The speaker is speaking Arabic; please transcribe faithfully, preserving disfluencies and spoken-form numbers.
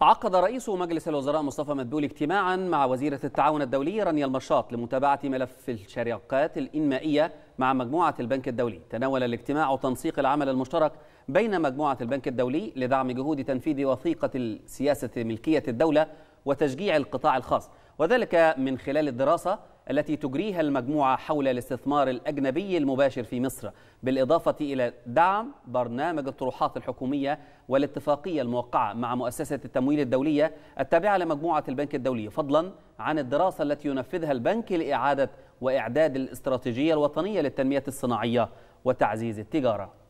عقد رئيس مجلس الوزراء مصطفى مدبولي اجتماعا مع وزيرة التعاون الدولي رانيا المشاط لمتابعة ملف الشراكات الإنمائية مع مجموعة البنك الدولي. تناول الاجتماع تنسيق العمل المشترك بين مجموعة البنك الدولي لدعم جهود تنفيذ وثيقة سياسة ملكية الدولة وتشجيع القطاع الخاص، وذلك من خلال الدراسة التي تجريها المجموعة حول الاستثمار الأجنبي المباشر في مصر، بالإضافة إلى دعم برنامج الطروحات الحكومية والاتفاقية الموقعة مع مؤسسة التمويل الدولية التابعة لمجموعة البنك الدولي، فضلا عن الدراسة التي ينفذها البنك لإعادة وإعداد الاستراتيجية الوطنية للتنمية الصناعية وتعزيز التجارة.